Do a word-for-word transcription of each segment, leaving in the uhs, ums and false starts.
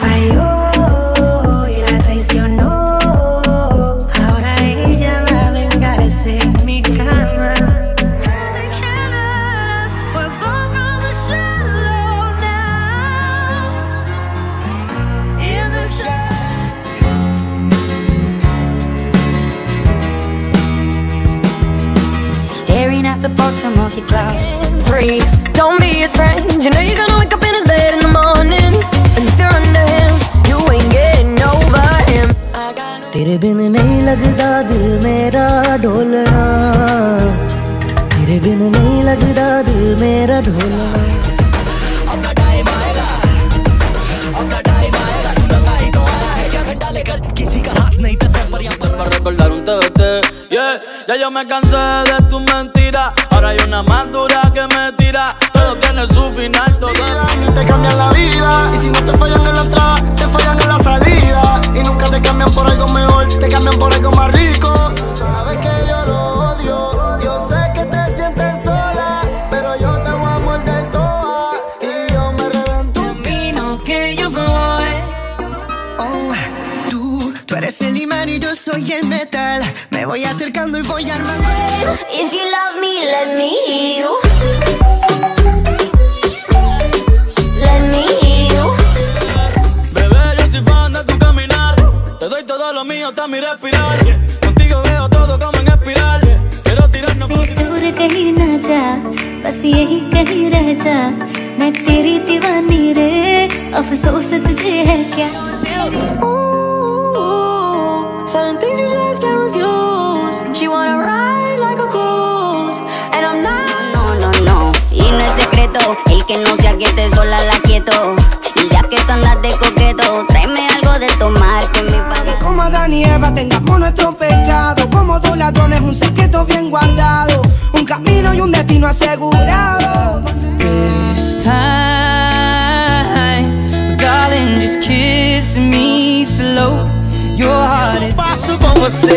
falló y la traicionó. Ahora ella va a vengarse en mi cama. Staring at the bottom of your clouds. Free, don't be his friend. You know you're gonna wake up in his bed in the morning. तेरे बिन नहीं लगता दिल मेरा ढोलना, तेरे बिन नहीं लगता दिल मेरा ढोलना. Yeah. Ya yo me cansé de tus mentiras, ahora hay una más dura que me tira. Todo tiene su final, todo ni te cambian la vida. Y si no te fallan en la entrada, te fallan en la salida. Y nunca te cambian por algo mejor, te cambian por algo más rico. Sabes que yo lo odio, yo sé que te sientes sola, pero yo te voy a morder toda y yo me redento. Camino que yo voy. Oh, tú, tú eres el imán y yo soy el metal. Me voy acercando y voy armando. If you love me, let me hear you. Let me hear you. Bebé, yo soy fan de tu caminar. Te doy todo lo mío hasta mi respirar. Contigo veo todo como en espiral. Quiero tirarnos por ti. दूर कहीं ना जा, बस यही कहीं रह जा. मैं तेरी दीवानी रे, अफसोस तुझे है क्या? Ooh, certain things you just can't refuse. She wanna ride like a cruise, and I'm not. No, no, no, y no es secreto, el que no se aquiete sola la quieto. Y ya que tú andas de coqueto, tráeme algo de tomar que me pague. Como Adán y Eva tengamos nuestro pecado, como dos ladrones un secreto bien guardado, un camino y un destino asegurado. This time, darling, just kiss me slow. Your heart is paso con você.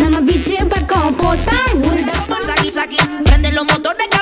nama biche par ko pota. Prende los motores.